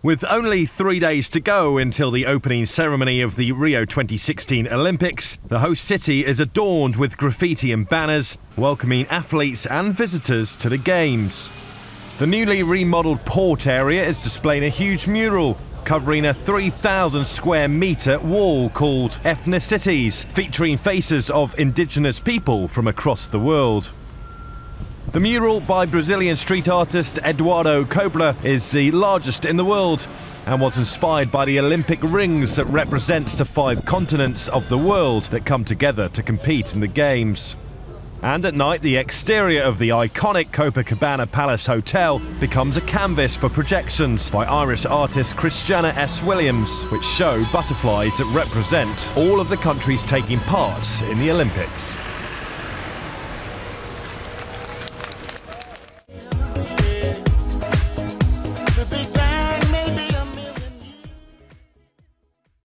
With only 3 days to go until the opening ceremony of the Rio 2016 Olympics, the host city is adorned with graffiti and banners welcoming athletes and visitors to the Games. The newly remodeled port area is displaying a huge mural covering a 3,000 square metre wall called Ethnicities, featuring faces of indigenous people from across the world. The mural by Brazilian street artist Eduardo Kobra is the largest in the world and was inspired by the Olympic rings that represents the 5 continents of the world that come together to compete in the Games. And at night, the exterior of the iconic Copacabana Palace Hotel becomes a canvas for projections by Irish artist Kristjana S. Williams, which show butterflies that represent all of the countries taking part in the Olympics.